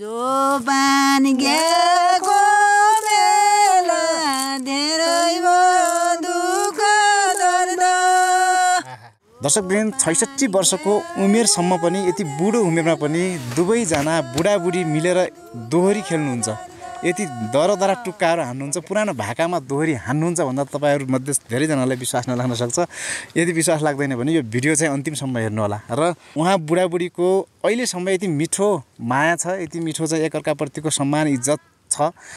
जो पान गएको बेला धेरै दुःख दर्द। दर्शकवृन्द ६६ वर्षको उमेरसम्म पनि यति बुढो उमेरमा पनि दुवैजना बुढाबुढी मिलेर दोहोरी खेल्नुहुन्छ, यति दरदरा टुक्काहरू हान्नुहुन्छ, पुरानो भाकामा दोहोरी हान्नुहुन्छ भन्दा तपाईहरुमध्ये धेरैजनालाई विश्वास नलाग्न सक्छ। यदि विश्वास लाग्दैन भने यो भिडियो चाहिँ अन्तिमसम्म हेर्नु होला र उहाँ बुढाबुढीको अहिलेसम्म यति मिठो माया छ, यति मिठो चाहिँ एकअर्काप्रतिको सम्मान इज्जत छ।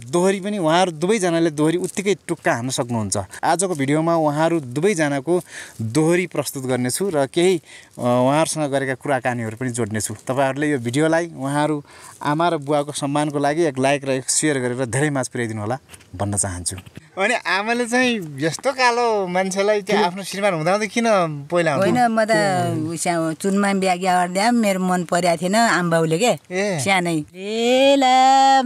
दोहोरी पनि उहाँहरु दुवैजनाले दोहोरी उत्तिकै टुक्का हान्न सक्नुहुन्छ। आजको भिडियोमा उहाँहरु दुवैजनाको दोहोरी प्रस्तुत गर्नेछु र केही उहाँहरुसँग गरेका कुराकानीहरु पनि जोड्नेछु। तपाईहरुले यो भिडियोलाई उहाँहरु आमा र बुवाको सम्मानको लागि एक लाइक र एक शेयर गरेर धेरैमाझ पुर्याइदिनु होला भन्न चाहन्छु। अनि आमाले चाहिँ यस्तो कालो मान्छेलाई चाहिँ आफ्नो श्रीमान हुँदा हुँदै किन पहिला होइन, म त चुनमा बिहा गर्दा मेरो मन परेको थिएन आम्बाउले के सानै धेरै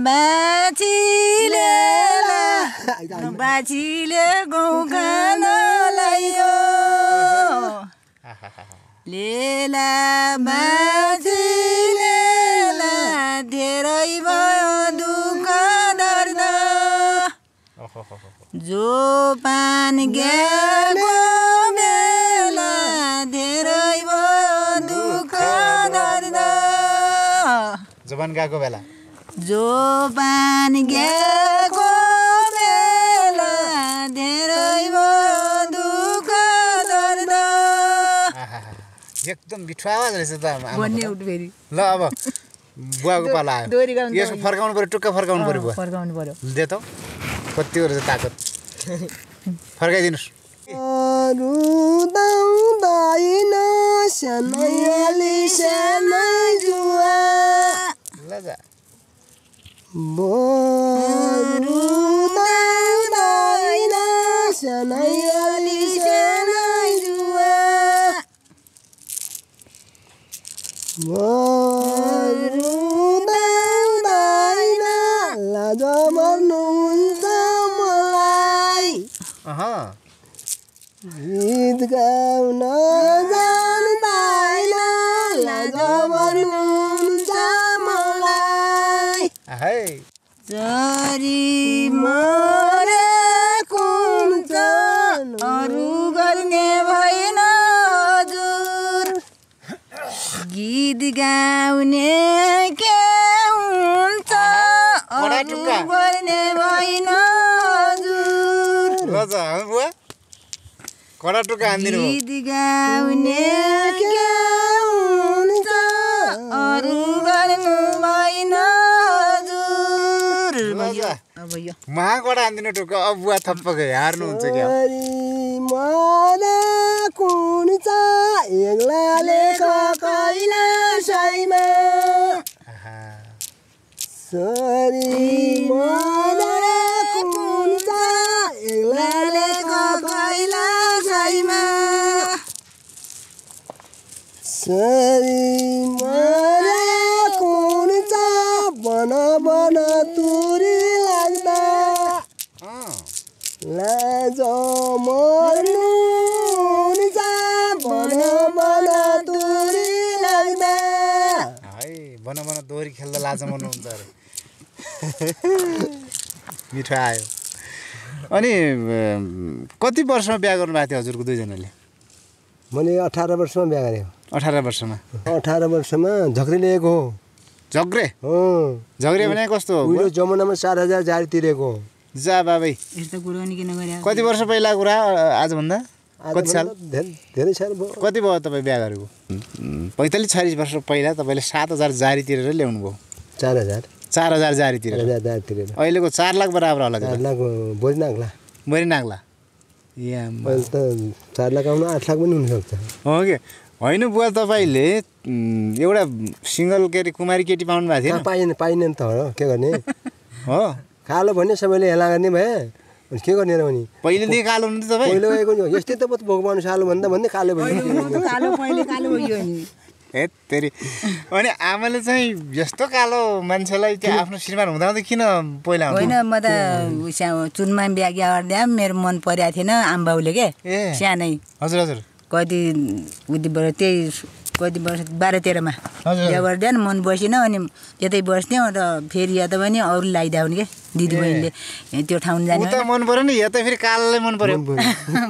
भयो दुःख दर्द जो पान गएको बेला धेरै भयो दुःख दर्द। जवान गएको बेला जो पान गएको बेला धेरै भयो दुःख दर्द। एकदम मिठो आवाज रहेछ त आमा। ल अब बुवाको पाला आयो, यसो फर्काउनु पर्यो, टुक्का फर्काउनु पर्यो, बुवा फर्काउनु पर्यो। दे त कति गरेछ ताकत, फर्काइदिनुस्। गीत गाउन जान्दैन लाग्छ मलाई जरी मरेको हुन्छ अरू गर्ने भएन हजुर। गीत गाउने के हुन्छ अरू गर्ने भएन हजुर। कडा टुक्का हान्दिनु महाकडा हान्दिनु टुक्का। अब बुवा थप्पक हार्नु हुन्छ क्या दोहोरी खेल्दा लाज मनाउँछ अरे मिठो आयो। अनि कति वर्षमा बिहा गर्नु भएको थियो हजुरको दुईजनाले? मैले 18 वर्षमा बिहा गरेँ। 18 वर्षमा झग्रे लिएको हो। झग्रे हो? झग्रे भने कस्तो हो? उहिलो जमानामा 4000 जारी तिरेको। जा बाबै, यस्तो कुरा नि किन गरे? कति वर्ष पहिला कुरा, आजभन्दा कति साल? धेरै साल भयो। कति भयो तपाईँ बिहा गरेको? 45-46 वर्ष पहिला तपाईँले 7000 जारी तिरेर ल्याउनु भयो। 4000 जारी तिरेर अहिलेको 4 लाख बराबर होला। 4 लाख बोरी नाग्ला। मैले त 4 लाख आउनु 8 लाख पनि हुनसक्छ। हो कि होइन बुवा, तपाईँले एउटा सिङ्गल के अरे कुमारी केटी पाउनु भएको थियो? पाइन पाइनन् त हो, के गर्ने हो, कालो भन्ने सबैले हेला गर्ने भए के गर्ने र भने पहिलेदेखि कालो हुनु त तपाईँ? पहिलो गएको यस्तै त भगवान सालो भन्दा भन्दै कालो भयो हेरी। अनि आमाले चाहिँ यस्तो कालो मान्छेलाई चाहिँ आफ्नो श्रीमान हुँदा हुँदै किन पहिला होइन, म त चुनमा बिहा गर्दा मेरो मन परेको थिएन आम्बाउले के सानै। हजुर हजुर। कति त्यही कति वर्ष 12-13 मा बिहा गर्दैन मन बसेन अनि त्यतै बस्ने र फेरि या त पनि अरु लाइदा हुन् के दिदी बहिनीले त्यो ठाउँ जाने उता मन पर्यो नि या त फेरि कालले मन पर्यो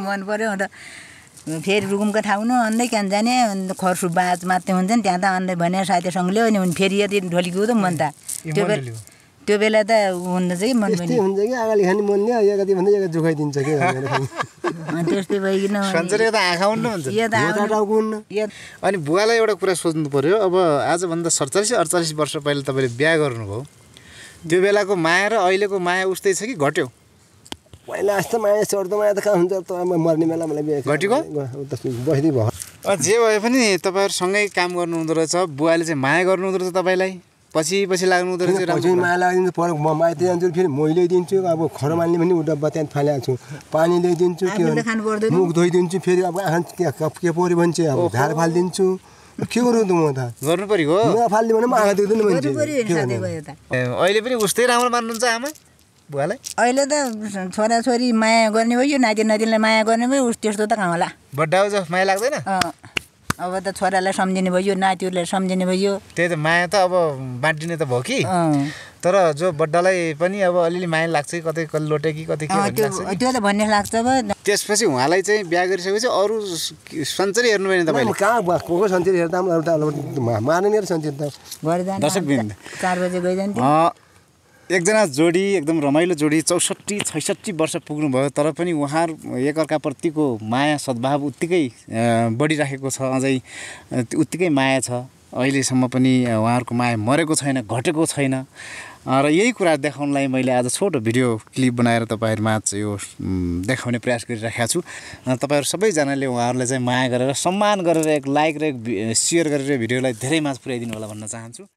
मन पर्यो त फेरि रुकुमको ठाउँ न अन्दै कान जाने खर्सु बाँच मात्रै हुन्छ नि त्यहाँ त अन्दै भने साथीसँगले अनि उन फेरि यति ढोलिको त मन त त्यो बेला त हुन्छ के मन पनि हुन्छ के आगाले खानी मन नि या कति भन्दै या झुकाइदिन्छ के त्यस्तै भइकिन सन्चरी त आखाउन हुन्छ यो त टाउकुन अनि बुवालाई एउटा कुरा सोच्नु पर्यो अब आज भन्दा 47-48 वर्ष पहिले तपाईले बिहे गर्नुभयो त्यो बेलाको माया र अहिलेको माया उस्तै छ कि घट्यो पहिला जस्तो माया छोड्दो माया त कहाँ हुन्छ त म मर्ने बेला मलाई बिहे घट्यो बस्दै भयो जे भए पनि तपाईहरु सँगै काम गर्नु हुँदो रहेछ बुवाले चाहिँ माया गर्नु हुँदो रहेछ तपाईलाई पछि पछि लाग्नु हुँदो रहेछ राम्रो माया लाग्दिन्छ पर म माइते जान्छु फेरि मैले दिन्छु अब खरो मान्ने पनि उडा बत्यान फालेछु पानी ल्याइदिन्छु के मुख धोइदिन्छु फेरि अब आँखा के पोरी भन्छ अब झार फाल्दिन्छु के गर्नु त म त गर्नु पर्यो हो म फाल्दिन भने म आँखा दुख्दैन भन्छ अहिले पनि उस्तै राम्रो मान्नुहुन्छ आमा बुवालाई अहिले त छोरा छोरी माया गर्ने हो यो नाति नातिनीलाई माया गर्ने भए उस त्यस्तो त कहाँ होला बड्डा हो जस्तो माया लाग्दैन अब त छोरालाई सम्झिने भयो नातिहरुलाई सम्झिने भयो त्यही त माया त अब बाँड्दिने त भयो कि तर जो बड्डालाई पनि अब अलिअलि माया लाग्छ कतै लोटे कि कतै के भन्ने त्यो त भन्ने लाग्छ अब त्यसपछि उहाँलाई चाहिँ बिहे गरिसकेपछि अरु सन्चरी हेर्नु भएन तपाईले कहाँ को को सन्चरी हेर्दा म एउटा माननीय सन्चरी त घर जान दशक बिन्द 4 बजे गइ जान्थे एकजना जोडी एकदम रमाइलो जोडी 64-66 वर्ष पुग्नुभयो तर पनि उहाँहरु एकअर्काप्रतिको माया सद्भाव उत्तिकै बढिराखेको छ अझै उत्तिकै माया छ अहिलेसम्म पनि उहाँहरुको माया मरेको छैन घटेको छैन र यही कुरा देखाउनलाई मैले आज छोटो भिडियो क्लिप बनाएर तपाईहरुमा यो देखाउने प्रयास गरिराखेको छु तपाईहरु सबैजनाले उहाँहरुलाई चाहिँ माया गरेर सम्मान गरेर एक लाइक र एक शेयर गरेर भिडियोलाई धेरै मात्र पुर्याइदिनु होला भन्न चाहन्छु।